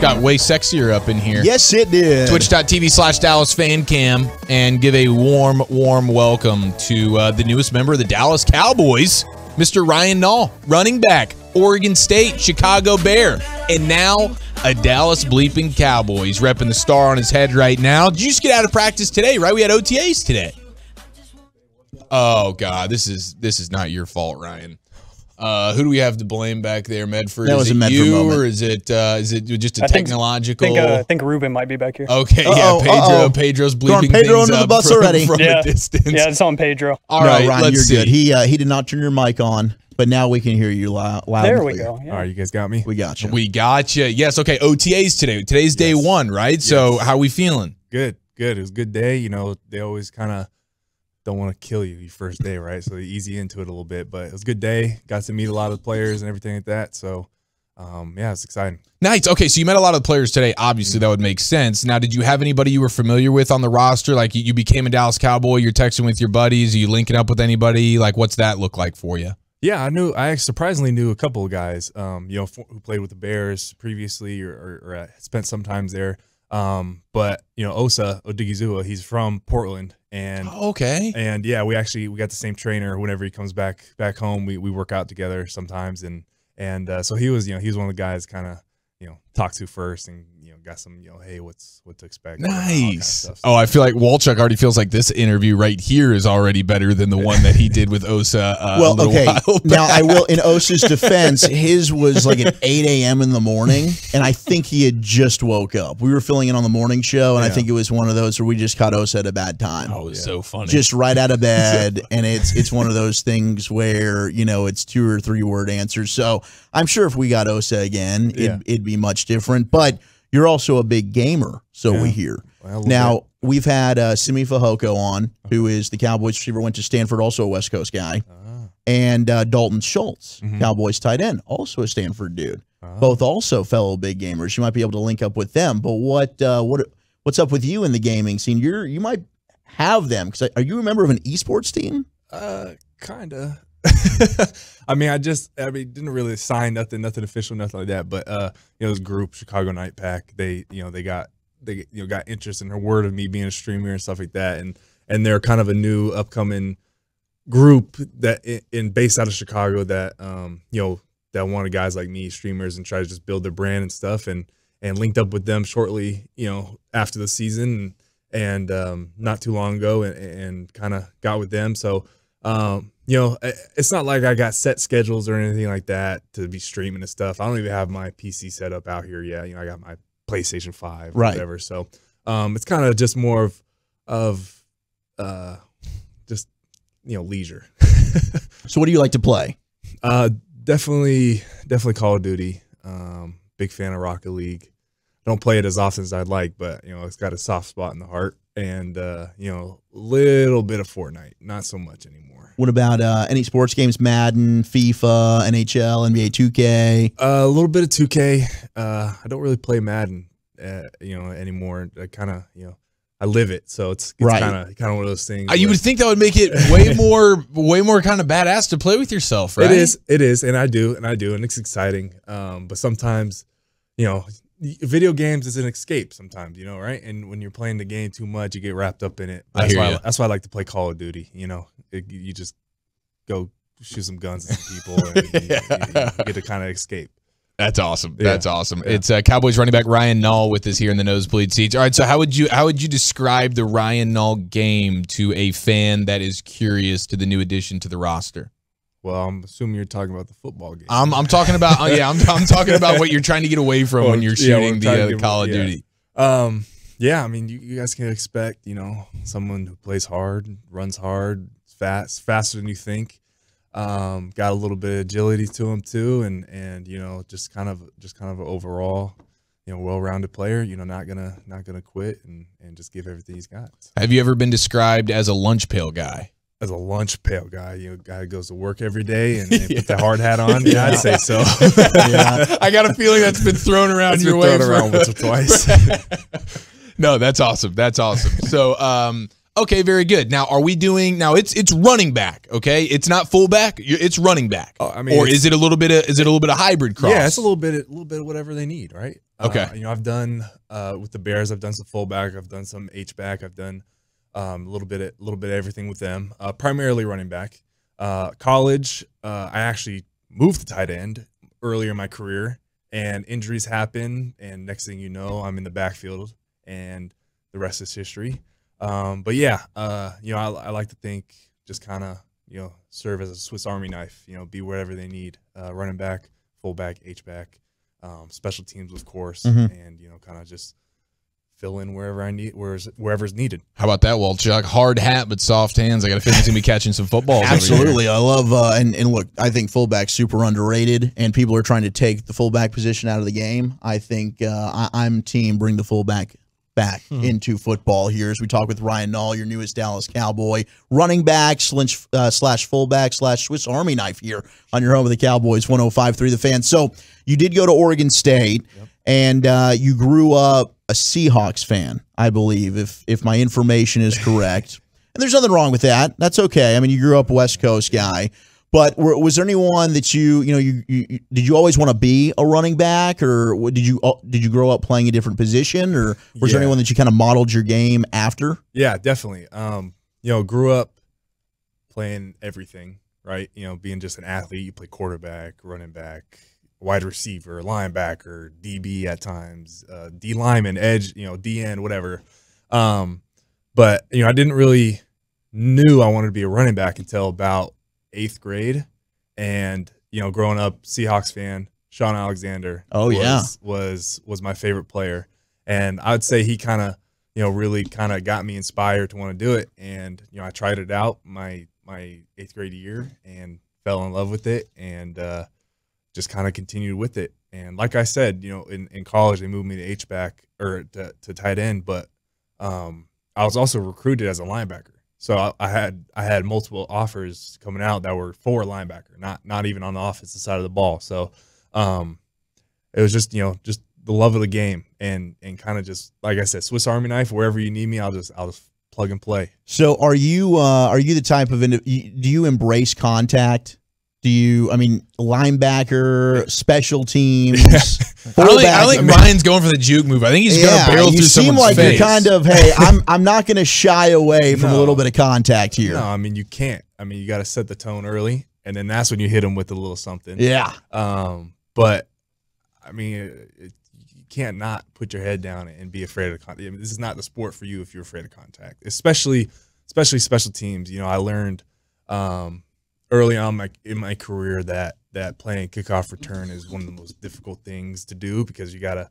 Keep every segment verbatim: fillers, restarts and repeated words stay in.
just got way sexier up in here. Yes, it did. Twitch.tv slash Dallas Fan Cam, and give a warm, warm welcome to uh, the newest member of the Dallas Cowboys, Mister Ryan Nall, running back, Oregon State, Chicago Bear, and now a Dallas bleeping Cowboy. He's repping the star on his head right now. Did you just get out of practice today, right? We had O T As today. Oh, God, this is this is not your fault, Ryan. Uh, who do we have to blame back there, Medford? That was is it a Medford you, moment. Or is it, uh, is it just a I technological? I think, think, uh, think Ruben might be back here. Okay, uh -oh, yeah, Pedro. Uh -oh. Pedro's bleeping Pedro things under up the bus from, already. From yeah. a distance. Yeah, it's on Pedro. All no, right, Ryan, let's you're see. Good. He, uh, he did not turn your mic on, but now we can hear you loud. loud there we go. Yeah. All right, you guys got me? We got you. We got you. Yes, okay, O T As today. Today's yes. day one, right? Yes. So how are we feeling? Good, good. It was a good day. You know, they always kind of don't want to kill you your first day, right? So easy into it a little bit, but it was a good day. Got to meet a lot of the players and everything like that. So, um, yeah, it's exciting. Nice. Okay, so you met a lot of the players today. Obviously, that would make sense. Now, did you have anybody you were familiar with on the roster? Like, you became a Dallas Cowboy, you're texting with your buddies, are you linking up with anybody? Like, what's that look like for you? Yeah, I knew. I surprisingly knew a couple of guys, um, you know, for, who played with the Bears previously or, or, or spent some time there. Um, but you know, Osa Odighizuwa, he's from Portland, and oh, okay, and yeah, we actually we got the same trainer. Whenever he comes back back home, we we work out together sometimes, and and uh, so he was you know he was one of the guys kind of you know talked to first, and you know got some you know hey what's what to expect. Nice. Kind of stuff, so. Oh, I feel like Walchuk already feels like this interview right here is already better than the one that he did with Osa. Uh, well, okay, now I will in Osa's defense, his was like at eight A M in the morning, and I think he had just woke up. We were filling in on the morning show, and yeah. I think it was one of those where we just caught Osa at a bad time. Oh, it was yeah. so funny, just right out of bed, and it's it's one of those things where you know it's two or three word answers. So I'm sure if we got Osa again, yeah. it'd, it'd be much different, but you're also a big gamer, so yeah. we hear. Well, now, that. we've had uh, Simi Fahoko on, okay. who is the Cowboys receiver, went to Stanford, also a West Coast guy, ah. and uh, Dalton Schultz, mm-hmm. Cowboys tight end, also a Stanford dude, ah. both also fellow big gamers. You might be able to link up with them, but what uh, what what's up with you in the gaming scene? You're You might have them, because are you a member of an esports team? Uh, kind of. I mean, I just, I mean, didn't really sign nothing, nothing official, nothing like that. But uh, you know, this group, Chicago Night Pack, they, you know, they got, they, you know, got interest in her word of me being a streamer and stuff like that. And and they're kind of a new upcoming group that in, in based out of Chicago that, um, you know, that wanted guys like me, streamers, and try to just build their brand and stuff. And and linked up with them shortly, you know, after the season, and, and um, not too long ago, and and kind of got with them. So. Um, you know, it's not like I got set schedules or anything like that to be streaming and stuff. I don't even have my P C set up out here yet. You know, I got my PlayStation five or right. whatever. So, um, it's kind of just more of, of, uh, just, you know, leisure. So what do you like to play? Uh, definitely, definitely Call of Duty. Um, big fan of Rocket League. Don't play it as often as I'd like, but you know, it's got a soft spot in the heart. And, uh, you know, a little bit of Fortnite, not so much anymore. What about uh, any sports games? Madden, FIFA, N H L, N B A two K? Uh, a little bit of two K. Uh, I don't really play Madden, uh, you know, anymore. I kind of, you know, I live it. So it's, it's right. kind of kind of one of those things. Uh, you would think that would make it way more, way more kind of badass to play with yourself, right? It is. It is. And I do. And I do. And it's exciting. Um, but sometimes, you know, video games is an escape sometimes, you know, right? And when you're playing the game too much, you get wrapped up in it. That's, I hear why, I, that's why I like to play Call of Duty, you know. It, you just go shoot some guns at some people and yeah. you, you, you get to kind of escape. That's awesome. Yeah. That's awesome. Yeah. It's uh, Cowboys running back Ryan Nall with us here in the nosebleed seats. All right, so how would you how would you describe the Ryan Nall game to a fan that is curious to the new addition to the roster? Well, I'm assuming you're talking about the football game. I'm, I'm talking about, uh, yeah, I'm, I'm talking about what you're trying to get away from well, when you're shooting yeah, the uh, Call of yeah. Duty. Um, yeah, I mean, you, you guys can expect, you know, someone who plays hard, runs hard, fast, faster than you think. Um, got a little bit of agility to him too, and and you know, just kind of, just kind of an overall, you know, well-rounded player. You know, not gonna, not gonna quit, and and just give everything he's got. Have you ever been described as a lunch pail guy? As a lunch pail guy, you know, guy goes to work every day and, and yeah. put the hard hat on. Yeah, yeah. I'd say so. yeah. I got a feeling that's been thrown around that's your been way thrown for, around once or twice. No, that's awesome. That's awesome. So, um, okay, very good. Now, are we doing now? It's it's running back. Okay, it's not fullback. It's running back. Oh, I mean, or is it a little bit of is it a little bit of hybrid cross? Yeah, it's a little bit a little bit of whatever they need, right? Okay. Uh, you know, I've done uh, with the Bears, I've done some fullback, I've done some H-back, I've done um, a little bit, a little bit of everything with them. Uh, primarily running back. Uh, college, uh, I actually moved to tight end earlier in my career, and injuries happen, and next thing you know, I'm in the backfield, and the rest is history. Um, but yeah, uh, you know, I, I like to think just kind of, you know, serve as a Swiss Army knife. You know, be whatever they need. Uh, running back, fullback, H-back, um, special teams, of course, mm-hmm. and you know, kind of just fill in wherever I need, wherever's, wherever's needed. How about that, Walchuk? Hard hat but soft hands. I got a feeling he's gonna be catching some footballs. Absolutely, I love uh, and and look, I think fullback's super underrated, and people are trying to take the fullback position out of the game. I think uh, I, I'm team bring the fullback back hmm. into football here as we talk with Ryan Nall, your newest Dallas Cowboy running back slash, uh, slash fullback slash Swiss Army knife here on your home of the Cowboys, one oh five point three The Fan. So you did go to Oregon State, yep. and uh, you grew up a Seahawks fan, I believe, if if my information is correct. And there's nothing wrong with that. That's okay. I mean, you grew up a West Coast guy. But were, was there anyone that you, you know, you, you did you always want to be a running back, or did you did you grow up playing a different position, or was yeah. there anyone that you kind of modeled your game after? Yeah, definitely. Um, you know, grew up playing everything, right? You know, being just an athlete, you play quarterback, running back, wide receiver, linebacker, D B at times, uh, D lineman, edge, you know, D N, whatever. Um, but you know, I didn't really knew I wanted to be a running back until about eighth grade. And you know, growing up Seahawks fan, Sean Alexander oh was, yeah was was my favorite player, and I would say he kind of, you know, really kind of got me inspired to want to do it. And you know, I tried it out my my eighth grade year and fell in love with it, and uh just kind of continued with it. And like I said, you know, in, in college they moved me to H-back or to, to tight end, but um I was also recruited as a linebacker. So I, I had I had multiple offers coming out that were for linebacker, not not even on the offensive side of the ball. So um, it was just, you know, just the love of the game, and and kind of just like I said, Swiss Army knife. Wherever you need me, I'll just I'll just plug and play. So are you uh, are you the type of, do you embrace contact? Do you, I mean, linebacker, special teams? Yeah. I don't think, I don't think Ryan's going for the juke move. I think he's yeah, going to barrel through someone's like face. You seem like you're kind of, hey, I'm, I'm not going to shy away from no. a little bit of contact here. No, I mean, you can't. I mean, you got to set the tone early, and then that's when you hit him with a little something. Yeah. Um, but, I mean, it, it, you can't not put your head down and be afraid of contact. I mean, this is not the sport for you if you're afraid of contact, especially especially special teams. You know, I learned um, – early on my, in my career that that playing kickoff return is one of the most difficult things to do, because you got a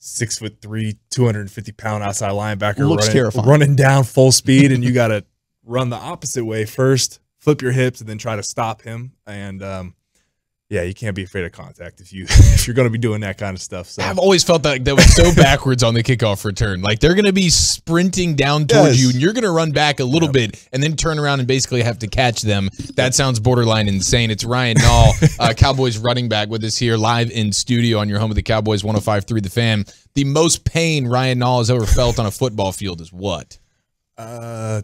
six foot three, two hundred fifty pound outside linebacker running, running down full speed, and you got to run the opposite way first, flip your hips, and then try to stop him. And um, yeah, you can't be afraid of contact if you if you're going to be doing that kind of stuff. So I've always felt that that was so backwards on the kickoff return. Like they're going to be sprinting down towards yes. you, and you're going to run back a little yep. bit, and then turn around and basically have to catch them. That sounds borderline insane. It's Ryan Nall, uh, Cowboys running back, with us here live in studio on your home of the Cowboys, one oh five point three The Fan. The most pain Ryan Nall has ever felt on a football field is what? Uh,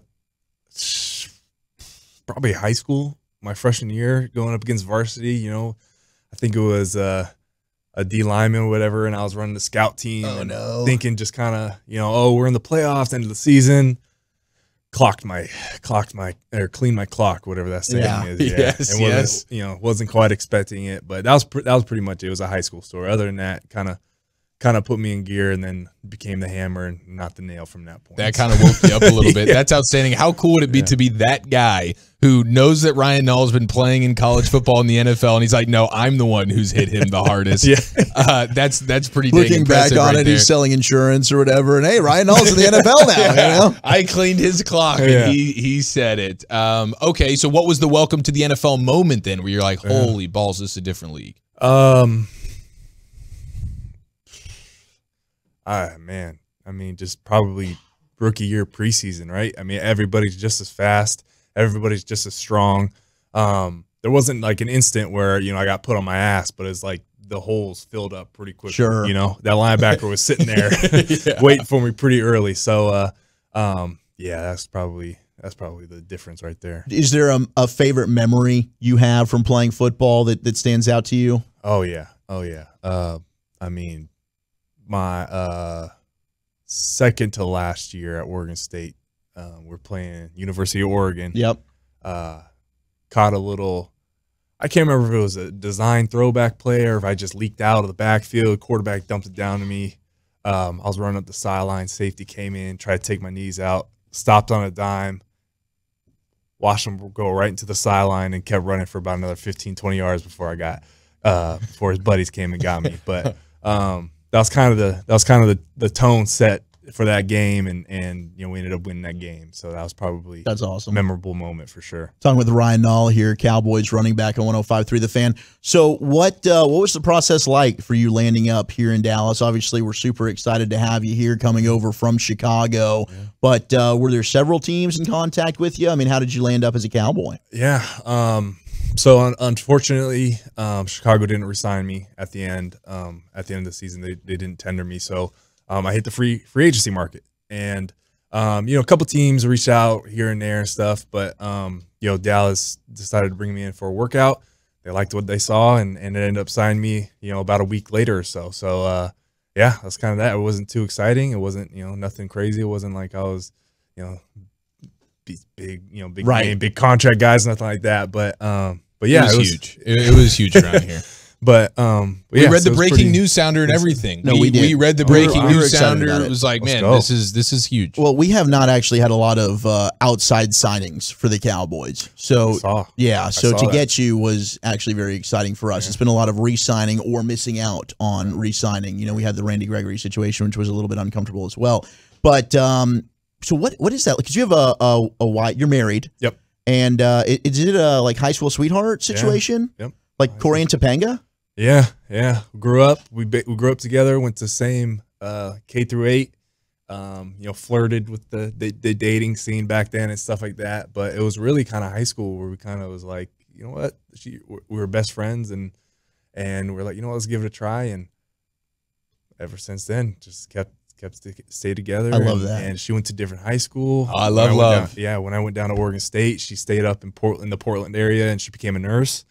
probably high school. My freshman year, going up against varsity, you know, I think it was uh, a D lineman or whatever, and I was running the scout team. Oh, and no. Thinking just kind of, you know, oh, we're in the playoffs, end of the season. Clocked my, clocked my, or cleaned my clock, whatever that saying yeah. is. Yeah. Yes, and yes. You know, wasn't quite expecting it, but that was that was pretty much it. It was a high school story. Other than that, kind of. kind of put me in gear, and then became the hammer and not the nail from that point. That kind of woke you up a little bit. yeah. That's outstanding. How cool would it be yeah. to be that guy who knows that Ryan Nall has been playing in college football in the N F L, and he's like, no, I'm the one who's hit him the hardest. yeah. uh, that's that's pretty dang Looking impressive back on right it, there. He's selling insurance or whatever, and hey, Ryan Nall's in the N F L now. yeah. You know? I cleaned his clock, yeah. and he, he said it. Um, okay, so what was the welcome to the N F L moment then, where you're like, holy yeah. balls, this is a different league? Um... Ah, man, I mean, just probably rookie year preseason, right? I mean, everybody's just as fast. Everybody's just as strong. Um, there wasn't like an instant where, you know, I got put on my ass, but it's like the holes filled up pretty quickly. Sure. You know, that linebacker was sitting there yeah. waiting for me pretty early. So, uh, um, yeah, that's probably that's probably the difference right there. Is there a, a favorite memory you have from playing football that, that stands out to you? Oh, yeah. Oh, yeah. Uh, I mean, my uh, second to last year at Oregon State. Um, we're playing University of Oregon. Yep. Uh, caught a little, I can't remember if it was a design throwback play or if I just leaked out of the backfield. Quarterback dumped it down to me. Um, I was running up the sideline. Safety came in, tried to take my knees out, stopped on a dime, watched him go right into the sideline and kept running for about another fifteen, twenty yards before I got, uh, before his buddies came and got me. But um, that was kind of the, that was kind of the, the tone set for that game, and and you know, we ended up winning that game, so that was probably that's awesome, memorable moment for sure. Talking with Ryan Nall here, Cowboys running back on one oh five point three The Fan. So what uh, what was the process like for you landing up here in Dallas? Obviously, we're super excited to have you here, coming over from Chicago. Yeah. But uh, were there several teams in contact with you? I mean, how did you land up as a Cowboy? Yeah, um, so un unfortunately, um, Chicago didn't resign me at the end. Um, at the end of the season, they they didn't tender me, so. Um, I hit the free free agency market, and um, you know, a couple teams reached out here and there and stuff, but um, you know, Dallas decided to bring me in for a workout. They liked what they saw, and and it ended up signing me, you know, about a week later or so. So uh, yeah, that's kind of that. It wasn't too exciting. It wasn't, you know, nothing crazy. It wasn't like I was, you know, big, you know, big right. game, big contract guys, nothing like that. But um, but yeah, it was, it was huge. It, it was huge around here. But um, but we yeah, read so the breaking pretty, news sounder and everything. No, we, we did. We read the breaking oh, news sounder. It. it was like, Let's man, go. this is this is huge. Well, we have not actually had a lot of uh, outside signings for the Cowboys. So yeah, so to that. get you was actually very exciting for us. Yeah. It's been a lot of re-signing or missing out on re-signing. You know, we had the Randy Gregory situation, which was a little bit uncomfortable as well. But um, so what what is that? Because you have a a, a wife, you're married. Yep. And uh, is it a like high school sweetheart situation? Yeah. Yep. Like Corey and Topanga? Yeah, yeah. Grew up. We we grew up together. Went to the same uh, K through eight. Um, you know, flirted with the, the the dating scene back then and stuff like that. But it was really kind of high school where we kind of was like, you know what? She, we were best friends, and and we we're like, you know what? Let's give it a try. And ever since then, just kept kept to stay together. I love and, that. And she went to different high school. Oh, I love I love. Down, yeah. When I went down to Oregon State, she stayed up in Portland, the Portland area, and she became a nurse.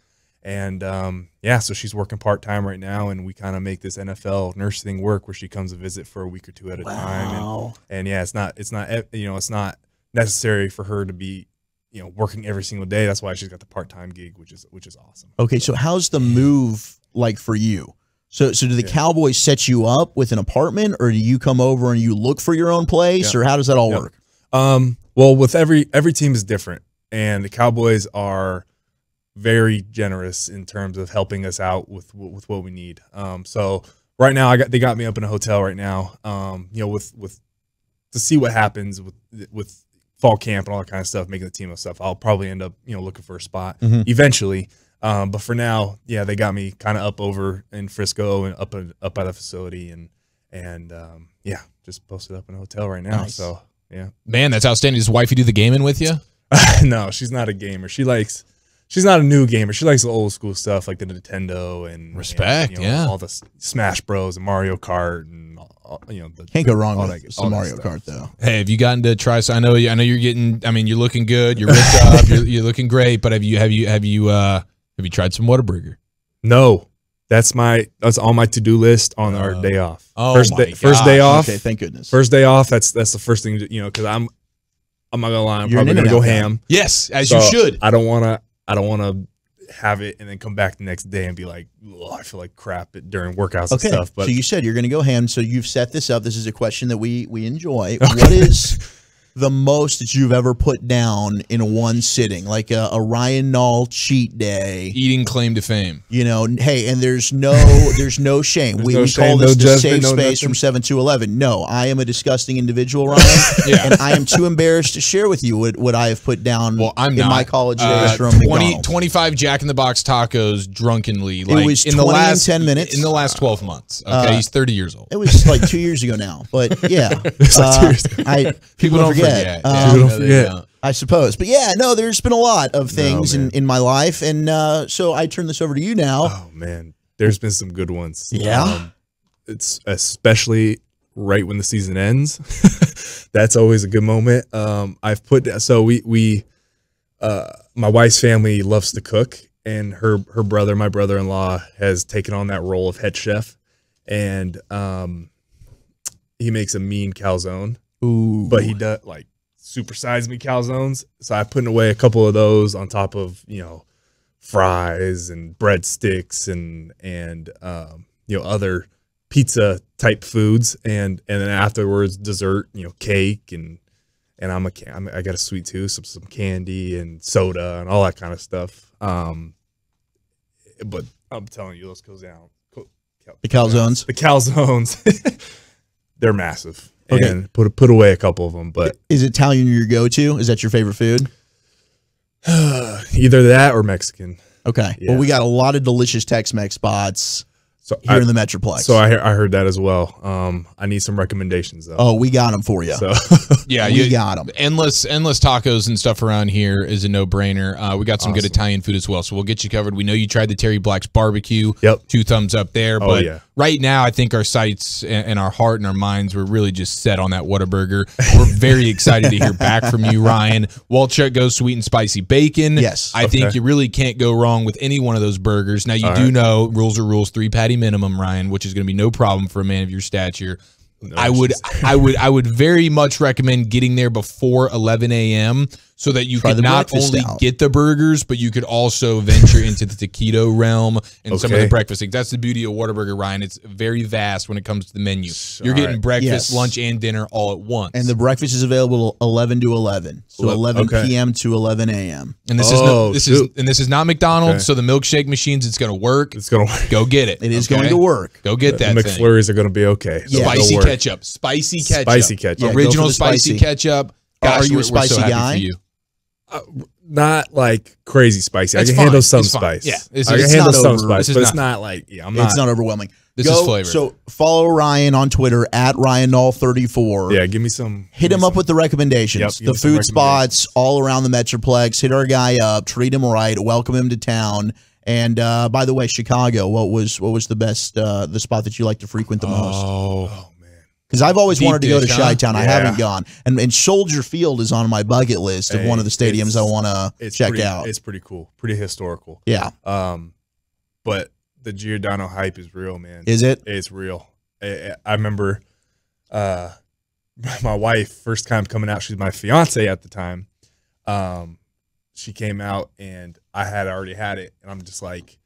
And, um, yeah, so she's working part-time right now, and we kind of make this N F L nurse thing work where she comes to visit for a week or two at a wow. time. And, and, yeah, it's not, it's not, you know, it's not necessary for her to be, you know, working every single day. That's why she's got the part-time gig, which is, which is awesome. Okay. So how's the move like for you? So, so do the yeah. Cowboys set you up with an apartment, or do you come over and you look for your own place yeah. or how does that all yeah. work? Um, well, with every, every team is different, and the Cowboys are very generous in terms of helping us out with with what we need. Um, so right now, I got they got me up in a hotel right now. Um, you know, with with to see what happens with with fall camp and all that kind of stuff, making the team and stuff. I'll probably end up you know looking for a spot mm-hmm. eventually. Um, but for now, yeah, they got me kind of up over in Frisco and up up by the facility, and and um, yeah, just posted up in a hotel right now. Nice. So yeah, man, that's outstanding. Does wifey do the gaming with you? No, she's not a gamer. She likes. She's not a new gamer. She likes the old school stuff like the Nintendo and respect, and, you know, yeah, all the Smash Bros and Mario Kart and all, you know, the, can't go wrong with that, some Mario Kart though. Hey, have you gotten to try? So I know, I know you're getting. I mean, you're looking good. You're ripped up. You're, you're looking great. But have you, have you, have you, uh, have you tried some Whataburger? No, that's my that's on my to do list on uh, our day off. Oh first my day, gosh. First day off. Okay, thank goodness. First day off. That's that's the first thing to, you know, because I'm I'm not gonna lie. I'm you're probably gonna go ham. Yes, as so you should. I don't want to. I don't want to have it and then come back the next day and be like, oh, I feel like crap during workouts okay. and stuff. But so you said you're going to go ham. So you've set this up. This is a question that we we enjoy. Okay. What is the most that you've ever put down in one sitting, like a, a Ryan Nall cheat day? Eating claim to fame. You know, hey, and there's no there's no shame. There's we no we shame, call this no the judgment, safe no space nothing. From seven to eleven. No, I am a disgusting individual, Ryan, yeah. and I am too embarrassed to share with you what, what I have put down well, I'm in not. my college days uh, from McDonald's. twenty-five Jack-in-the-Box tacos drunkenly. Like, it was in the last ten minutes. In the last twelve months. Okay, uh, he's thirty years old. It was like two years ago now, but yeah. It's like uh, two years ago. I, people, people don't forget. Yeah, um, yeah, I suppose. But yeah, no, there's been a lot of things no, in, in my life. And uh, so I turn this over to you now. Oh, man, there's been some good ones. Yeah. Um, it's especially right when the season ends. That's always a good moment. Um, I've put so we, we uh, my wife's family loves to cook, and her, her brother, my brother-in-law, has taken on that role of head chef. And um, he makes a mean calzone. Ooh. But he does like supersize me calzones. So I put away a couple of those on top of, you know, fries and breadsticks and and um, you know, other pizza type foods, and and then afterwards dessert, you know, cake, and and I'm a I'm, I got a sweet tooth, some some candy and soda and all that kind of stuff. Um, but I'm telling you, those goes down. The calzones. The calzones. They're massive. Okay. And put put away a couple of them. But is Italian your go-to? Is that your favorite food? Either that or Mexican. Okay. Yeah. Well, we got a lot of delicious Tex-Mex spots so here I, in the Metroplex. So I, I heard that as well. Um, I need some recommendations though. Oh, we got them for you. So. yeah, we you, got them. Endless, endless tacos and stuff around here is a no-brainer. Uh, we got some awesome. good Italian food as well, so we'll get you covered. We know you tried the Terry Black's barbecue. Yep. Two thumbs up there. Oh, but yeah. Right now, I think our sights and our heart and our minds were really just set on that Whataburger. We're very excited to hear back from you, Ryan. Walchuk goes sweet and spicy bacon. Yes. I okay. think you really can't go wrong with any one of those burgers. Now, you All do right. know rules are rules, three patty minimum, Ryan, which is going to be no problem for a man of your stature. No, I would, I would, I would very much recommend getting there before eleven A M so that you could not only out. get the burgers, but you could also venture into the taquito realm and okay. some of the breakfast things. That's the beauty of Whataburger, Ryan. It's very vast when it comes to the menu. You're all getting right. breakfast, yes. lunch, and dinner all at once. And the breakfast is available eleven to eleven, so eleven P M okay. to eleven A M And this oh, is no, this shoot. is and this is not McDonald's. Okay. So the milkshake machines, it's going to work. It's going to work. Go get it. It is okay? going to work. Go get that. The McFlurries thing. are going to be okay. Yeah. Spicy ketchup, spicy ketchup, spicy ketchup, yeah, original spicy ketchup. Gosh, are you a spicy so guy? Uh, not like crazy spicy. It's I can fine. handle some it's spice. Yeah, it's, I can it's handle some over, spice, but not, it's not like yeah. I'm not. It's not overwhelming. This Go, is flavor. So follow Ryan on Twitter at Ryan Nall thirty-four. Yeah, give me some. Hit me him some. up with the recommendations, yep, the food spots all around the Metroplex. Hit our guy up, treat him right, welcome him to town. And uh, by the way, Chicago. What was what was the best uh, the spot that you like to frequent the oh. most? Oh. Because I've always Deep wanted to dish, go to Chi-Town. Huh? I yeah. haven't gone. And, and Soldier Field is on my bucket list of hey, one of the stadiums I want to check pretty, out. It's pretty cool. Pretty historical. Yeah. Um, but the Giordano hype is real, man. Is it? It's real. I, I remember uh, my wife, first time coming out, she's my fiance at the time. Um, she came out, and I had already had it. And I'm just like,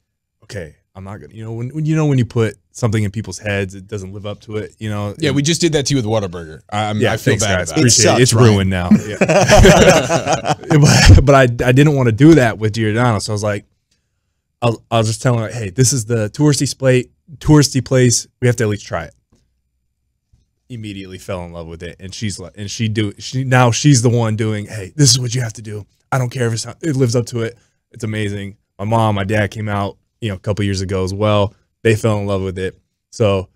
okay. I'm not gonna, you know, when, when you know when you put something in people's heads, it doesn't live up to it, you know. Yeah, we just did that to you with Whataburger. I, yeah, I feel thanks, bad. Guys. About it. It sucks, it. It's Ryan. ruined now. Yeah. but but I, I didn't want to do that with Giordano, so I was like, I'll I'll just tell him like, hey, this is the touristy plate, touristy place. We have to at least try it. Immediately fell in love with it, and she's like, and she do she now she's the one doing. Hey, this is what you have to do. I don't care if it's not, it lives up to it. It's amazing. My mom, my dad came out, you know, a couple years ago as well. They fell in love with it. So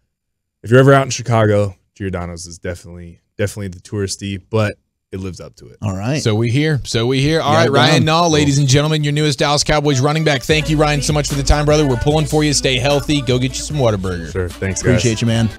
if you're ever out in Chicago, Giordano's is definitely, definitely the touristy, but it lives up to it. All right. So we here. So we here. All yeah, right, Ryan Nall, ladies and gentlemen, your newest Dallas Cowboys running back. Thank you, Ryan, so much for the time, brother. We're pulling for you. Stay healthy. Go get you some Whataburger. Sure. Thanks, guys. Appreciate you, man.